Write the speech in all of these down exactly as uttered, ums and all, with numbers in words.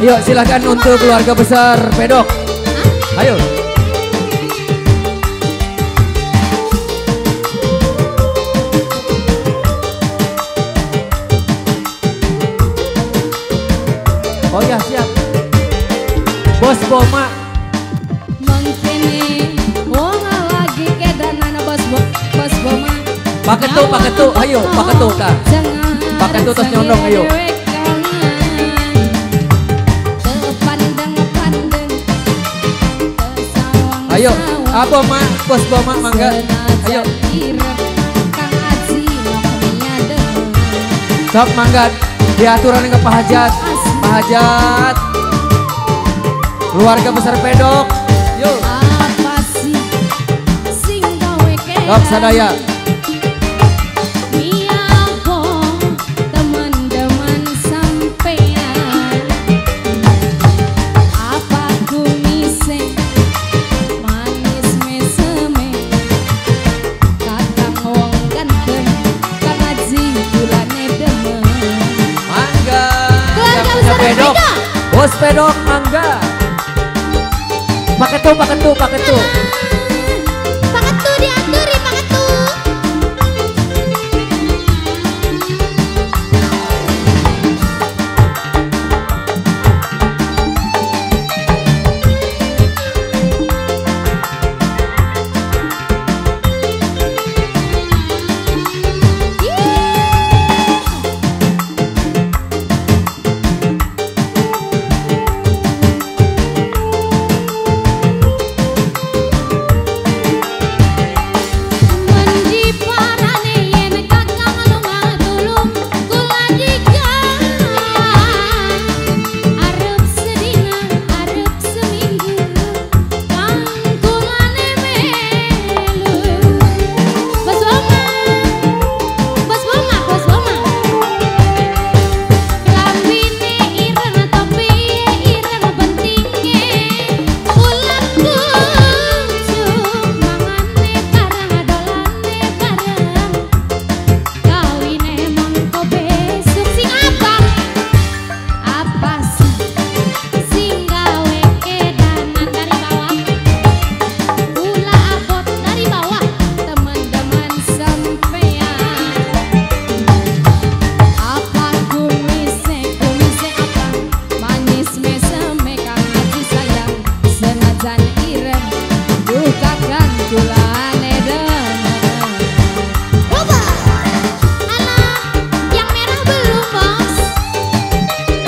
Yuk silakan untuk keluarga besar Pedok. Ayo. Oh ya siap. Bos Boma. Mangkini, oh lagi kedanan bos bo, bos Boma. Paketu, paketu, ayo paketu kak. Paketu terus nyondong ayo. Ayo, apa mak, bos Boma mangga. Ayo. Sok mangga, diaturan ke Pak Hajat. Pak Hajat. Keluarga besar Pedok. Yuk. Apa sih sing gawe ke? Sok sadaya. Pedok, bos Pedok mangga. Paketu, paketu, paketu. Paketu diaturi, paketu.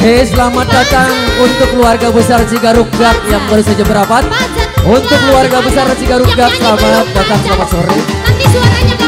Hei, selamat datang untuk keluarga besar Cigarukgat yang baru saja berapat. Untuk keluarga besar Cigarukgat, selamat datang, selamat sore. Nanti suaranya